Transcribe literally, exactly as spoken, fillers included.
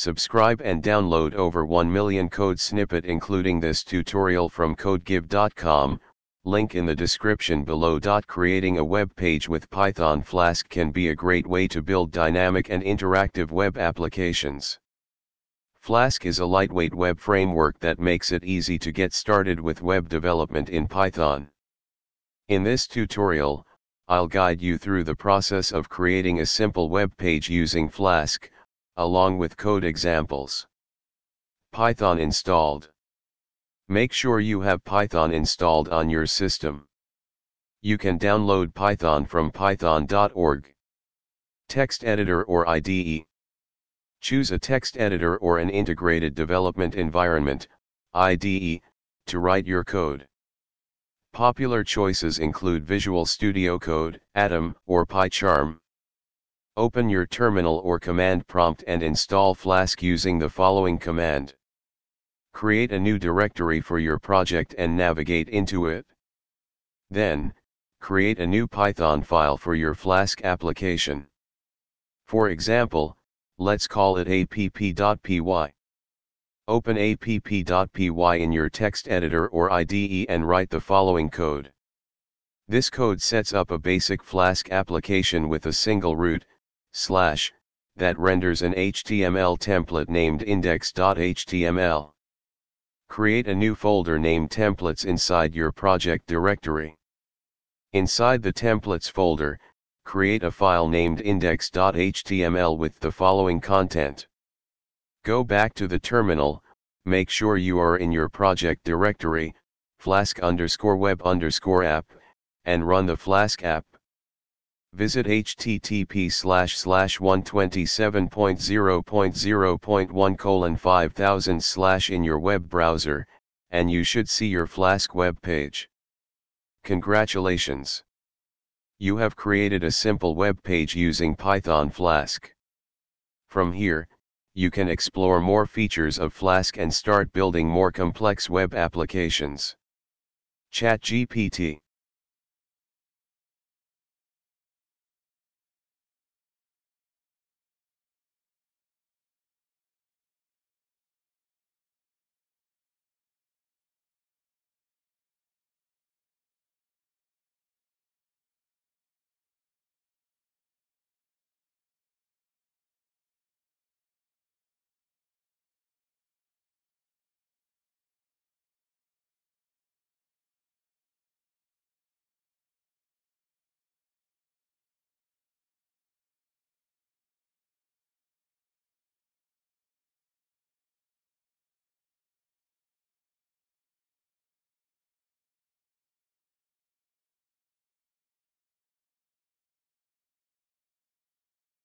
Subscribe and download over one million code snippet including this tutorial from Codegive dot com, link in the description below. Creating a web page with Python Flask can be a great way to build dynamic and interactive web applications. Flask is a lightweight web framework that makes it easy to get started with web development in Python. In this tutorial, I'll guide you through the process of creating a simple web page using Flask, along with code examples. Python installed. Make sure you have Python installed on your system. You can download Python from python dot org. Text editor or I D E. Choose a text editor or an integrated development environment, I D E, to write your code. Popular choices include Visual Studio Code, Atom, or PyCharm. Open your terminal or command prompt and install Flask using the following command. Create a new directory for your project and navigate into it. Then, create a new Python file for your Flask application. For example, let's call it app.py. Open app.py in your text editor or I D E and write the following code. This code sets up a basic Flask application with a single root, slash, that renders an H T M L template named index.html. Create a new folder named templates inside your project directory. Inside the templates folder, create a file named index.html with the following content. Go back to the terminal, make sure you are in your project directory, flask underscore web underscore app, and run the Flask app. Visit h t t p colon slash slash one twenty-seven dot zero dot zero dot one colon five thousand slash in your web browser, and you should see your Flask web page. Congratulations! You have created a simple web page using Python Flask. From here, you can explore more features of Flask and start building more complex web applications. ChatGPT